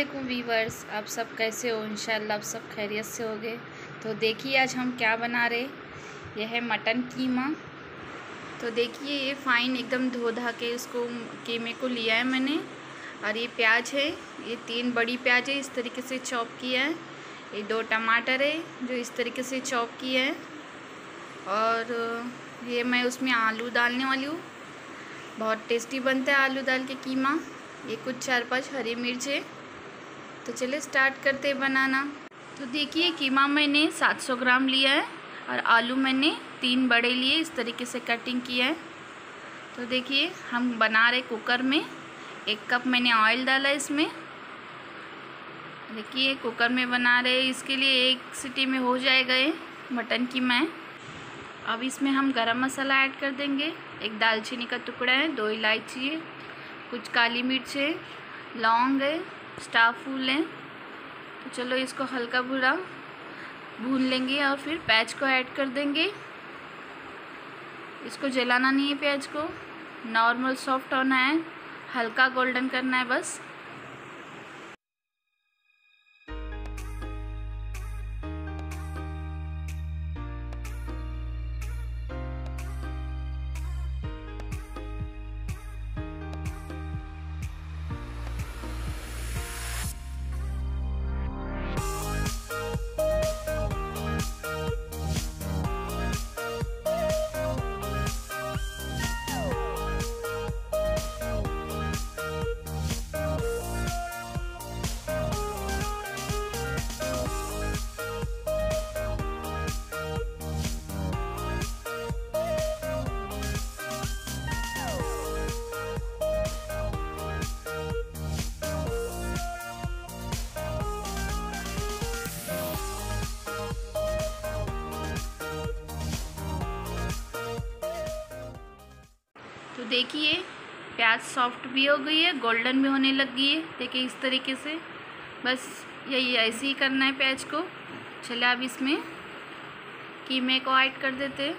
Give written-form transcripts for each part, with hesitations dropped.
अस्सलामुअलैकुम वीवर्स, आप सब कैसे हो? इंशाल्लाह आप सब खैरियत से होगे। तो देखिए आज हम क्या बना रहे, यह है मटन कीमा। तो देखिए ये फ़ाइन एकदम धो धा के इसको कीमे को लिया है मैंने। और ये प्याज है, ये 3 बड़ी प्याज है, इस तरीके से चॉप किया है। ये 2 टमाटर है जो इस तरीके से चॉप किया है। और ये मैं उसमें आलू डालने वाली हूँ। बहुत टेस्टी बनता है आलू डाल के कीमा। ये कुछ 4-5 हरी मिर्च है। तो चलिए स्टार्ट करते हैं बनाना। तो देखिए कीमा मैंने 700 ग्राम लिया है और आलू मैंने 3 बड़े लिए, इस तरीके से कटिंग किया है। तो देखिए हम बना रहे कुकर में। 1 कप मैंने ऑयल डाला इसमें। देखिए कुकर में बना रहे, इसके लिए 1 सीटी में हो जाएगा ये मटन कीमा। अब इसमें हम गरम मसाला ऐड कर देंगे। 1 दालचीनी का टुकड़ा है, 2 इलायची है, कुछ काली मिर्च है, लौंग है, स्टार फूल है। तो चलो इसको हल्का भूरा भून लेंगे और फिर प्याज को ऐड कर देंगे। इसको जलाना नहीं है, प्याज को नॉर्मल सॉफ्ट होना है, हल्का गोल्डन करना है बस। तो देखिए प्याज सॉफ्ट भी हो गई है, गोल्डन भी होने लग गई है। देखिए इस तरीके से बस यही ऐसे ही करना है प्याज को। चलिए अब इसमें कीमे को ऐड कर देते हैं।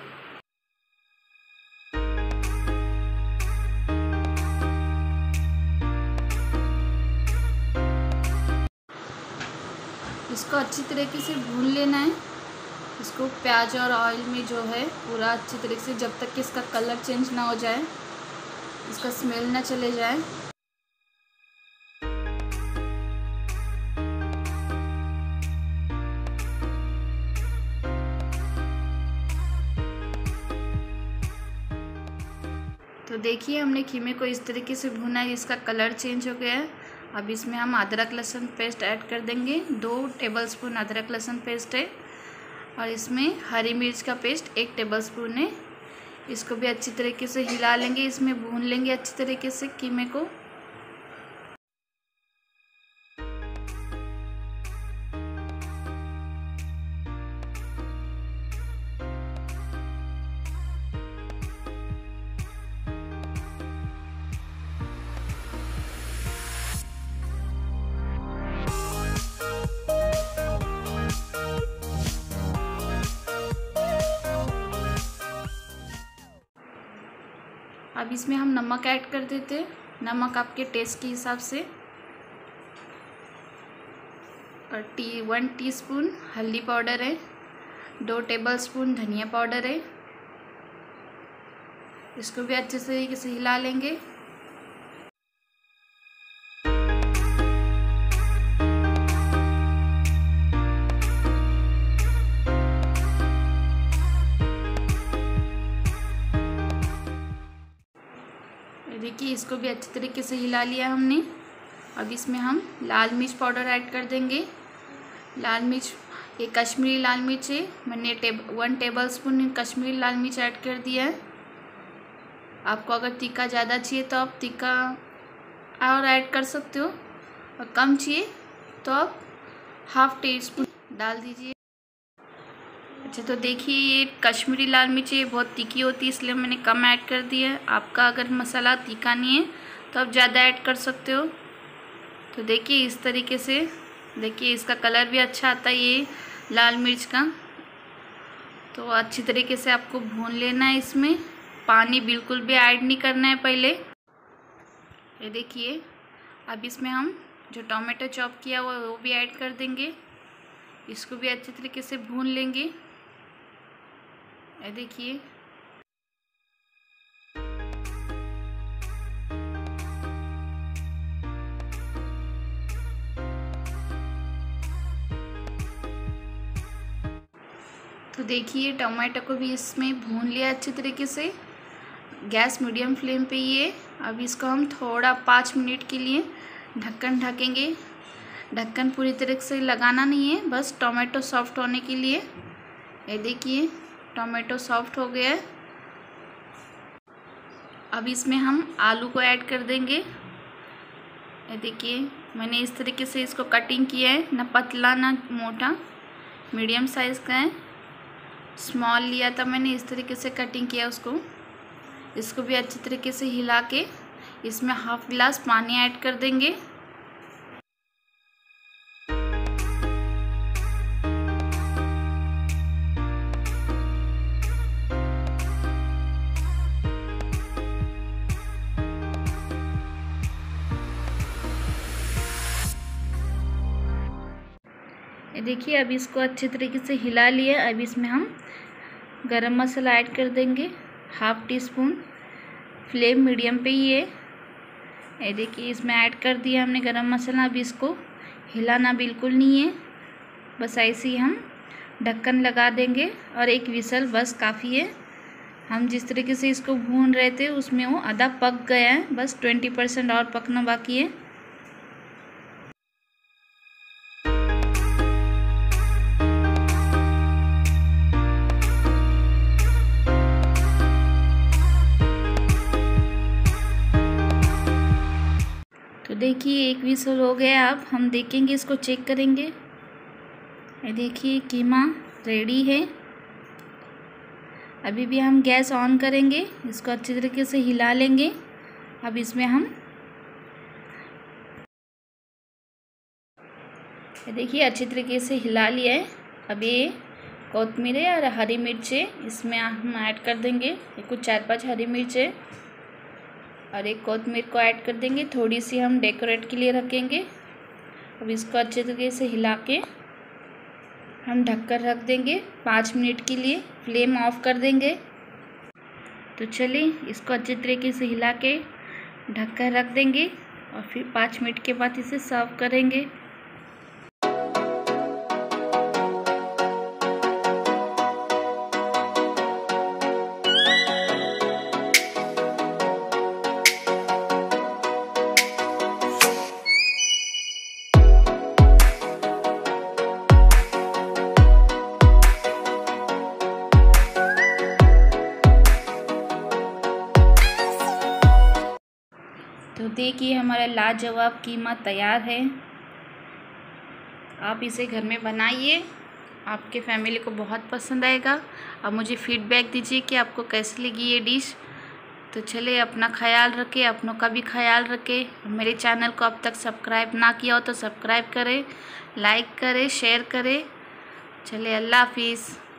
इसको अच्छी तरीके से भून लेना है। इसको प्याज और ऑयल में जो है पूरा अच्छी तरीके से, जब तक कि इसका कलर चेंज ना हो जाए, इसका स्मेल ना चले जाए। तो देखिए हमने कीमे को इस तरीके से भुना है, इसका कलर चेंज हो गया है। अब इसमें हम अदरक लहसुन पेस्ट ऐड कर देंगे। 2 टेबलस्पून अदरक लहसुन पेस्ट है और इसमें हरी मिर्च का पेस्ट 1 टेबलस्पून है। इसको भी अच्छी तरीके से हिला लेंगे, इसमें भून लेंगे अच्छी तरीके से कीमे को। अब इसमें हम नमक ऐड कर देते हैं। नमक आपके टेस्ट के हिसाब से, और 1 टीस्पून हल्दी पाउडर है, 2 टेबलस्पून धनिया पाउडर है। इसको भी अच्छे तरीके से हिला लेंगे। देखिए इसको भी अच्छे तरीके से हिला लिया हमने। अब इसमें हम लाल मिर्च पाउडर ऐड कर देंगे। लाल मिर्च, ये कश्मीरी लाल मिर्च है, मैंने 1 टेबलस्पून कश्मीरी लाल मिर्च ऐड कर दिया है। आपको अगर तीखा ज़्यादा चाहिए तो आप तीखा और ऐड कर सकते हो, और कम चाहिए तो आप हाफ टीस्पून डाल दीजिए। अच्छा, तो देखिए ये कश्मीरी लाल मिर्च ये बहुत तीखी होती है, इसलिए मैंने कम ऐड कर दिया है। आपका अगर मसाला तीखा नहीं है तो आप ज़्यादा ऐड कर सकते हो। तो देखिए इस तरीके से, देखिए इसका कलर भी अच्छा आता है ये लाल मिर्च का। तो अच्छी तरीके से आपको भून लेना है, इसमें पानी बिल्कुल भी ऐड नहीं करना है पहले। ये देखिए अब इसमें हम जो टमाटर चॉप किया हुआ है वो भी ऐड कर देंगे। इसको भी अच्छे तरीके से भून लेंगे। ये देखिए, तो देखिए टमाटर को भी इसमें भून लिया अच्छे तरीके से। गैस मीडियम फ्लेम पे ये। अब इसको हम थोड़ा 5 मिनट के लिए ढक्कन ढकेंगे। ढक्कन पूरी तरह से लगाना नहीं है, बस टोमेटो सॉफ्ट होने के लिए। ये देखिए टोमेटो सॉफ्ट हो गया है। अब इसमें हम आलू को ऐड कर देंगे। ये देखिए मैंने इस तरीके से इसको कटिंग किया है, ना पतला ना मोटा, मीडियम साइज़ का है। स्मॉल लिया था मैंने, इस तरीके से कटिंग किया उसको। इसको भी अच्छे तरीके से हिला के इसमें 1/2 गिलास पानी ऐड कर देंगे। देखिए अब इसको अच्छे तरीके से हिला लिया। अब इसमें हम गरम मसाला ऐड कर देंगे, 1/2 टी स्पून। फ्लेम मीडियम पे ही है। ये देखिए इसमें ऐड कर दिया हमने गरम मसाला। अब इसको हिलाना बिल्कुल नहीं है, बस ऐसे ही हम ढक्कन लगा देंगे और 1 विसल बस काफ़ी है। हम जिस तरीके से इसको भून रहे थे उसमें वो आधा पक गया है, बस 20% और पकना बाकी है। तो देखिए 1 विसल हो गया। अब हम देखेंगे, इसको चेक करेंगे। ये देखिए कीमा रेडी है। अभी भी हम गैस ऑन करेंगे, इसको अच्छे तरीके से हिला लेंगे। अब इसमें हम, ये देखिए अच्छे तरीके से हिला लिया है। अब ये कोतमीर है और हरी मिर्च है, इसमें हम ऐड कर देंगे। ये कुछ 4-5 हरी मिर्च है और 1 कोतमीर को ऐड कर देंगे। थोड़ी सी हम डेकोरेट के लिए रखेंगे। अब इसको अच्छे तरीके से हिला के हम ढककर रख देंगे 5 मिनट के लिए। फ्लेम ऑफ कर देंगे। तो चलिए इसको अच्छे तरीके से हिला के ढककर रख देंगे और फिर 5 मिनट के बाद इसे सर्व करेंगे। तो देखिए हमारा लाजवाब कीमा तैयार है। आप इसे घर में बनाइए, आपके फैमिली को बहुत पसंद आएगा। आप मुझे फीडबैक दीजिए कि आपको कैसी लगी ये डिश। तो चले अपना ख्याल रखें, अपनों का भी ख्याल रखें। मेरे चैनल को अब तक सब्सक्राइब ना किया हो तो सब्सक्राइब करें, लाइक करें, शेयर करें। चले अल्लाह हाफिज़।